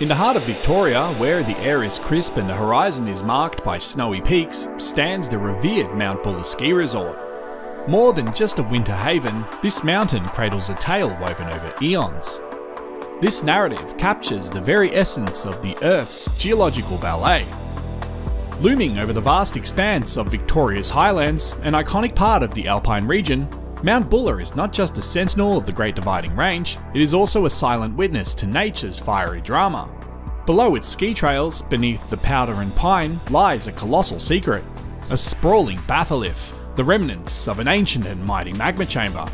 In the heart of Victoria, where the air is crisp and the horizon is marked by snowy peaks, stands the revered Mount Buller Ski Resort. More than just a winter haven, this mountain cradles a tale woven over eons. This narrative captures the very essence of the Earth's geological ballet. Looming over the vast expanse of Victoria's highlands, an iconic part of the Alpine region, Mount Buller is not just a sentinel of the Great Dividing Range, it is also a silent witness to nature's fiery drama. Below its ski trails, beneath the powder and pine, lies a colossal secret, a sprawling batholith, the remnants of an ancient and mighty magma chamber.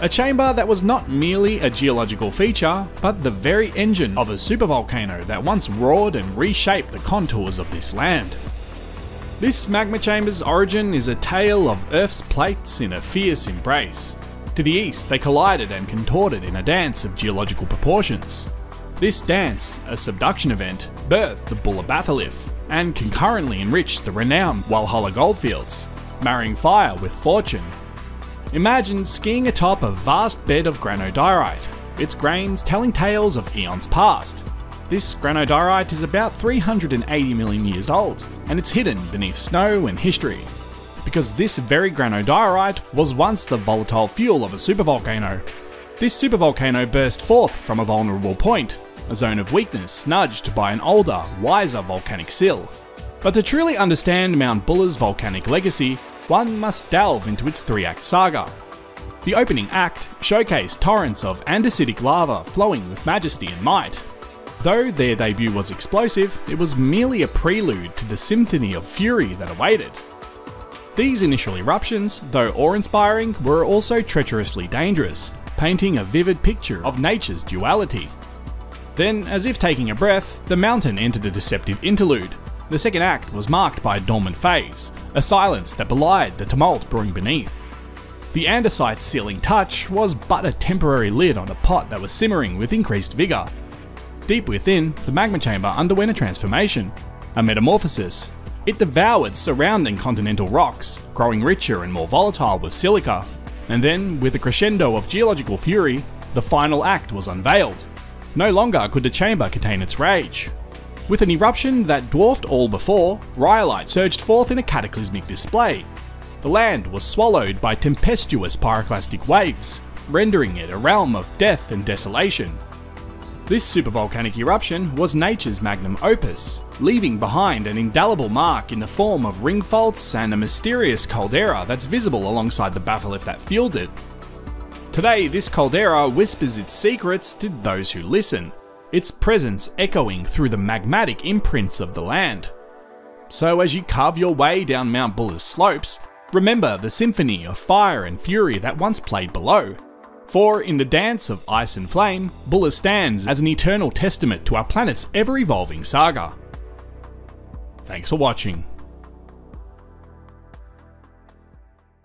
A chamber that was not merely a geological feature, but the very engine of a supervolcano that once roared and reshaped the contours of this land. This magma chamber's origin is a tale of Earth's plates in a fierce embrace. To the east, they collided and contorted in a dance of geological proportions. This dance, a subduction event, birthed the Buller Batholith, and concurrently enriched the renowned Walhalla goldfields, marrying fire with fortune. Imagine skiing atop a vast bed of granodiorite, its grains telling tales of eons past. This granodiorite is about 380 million years old, and it's hidden beneath snow and history. Because this very granodiorite was once the volatile fuel of a supervolcano. This supervolcano burst forth from a vulnerable point, a zone of weakness nudged by an older, wiser volcanic sill. But to truly understand Mount Buller's volcanic legacy, one must delve into its three-act saga. The opening act showcased torrents of andesitic lava flowing with majesty and might. Though their debut was explosive, it was merely a prelude to the symphony of fury that awaited. These initial eruptions, though awe-inspiring, were also treacherously dangerous, painting a vivid picture of nature's duality. Then, as if taking a breath, the mountain entered a deceptive interlude. The second act was marked by a dormant phase, a silence that belied the tumult brewing beneath. The andesite's sealing touch was but a temporary lid on a pot that was simmering with increased vigour. Deep within, the magma chamber underwent a transformation, a metamorphosis. It devoured surrounding continental rocks, growing richer and more volatile with silica. And then, with a crescendo of geological fury, the final act was unveiled. No longer could the chamber contain its rage. With an eruption that dwarfed all before, rhyolite surged forth in a cataclysmic display. The land was swallowed by tempestuous pyroclastic waves, rendering it a realm of death and desolation. This supervolcanic eruption was nature's magnum opus, leaving behind an indelible mark in the form of ring faults and a mysterious caldera that's visible alongside the batholith that fueled it. Today, this caldera whispers its secrets to those who listen, its presence echoing through the magmatic imprints of the land. So as you carve your way down Mount Buller's slopes, remember the symphony of fire and fury that once played below. For in the dance of ice and flame, Buller stands as an eternal testament to our planet's ever-evolving saga. Thanks for watching.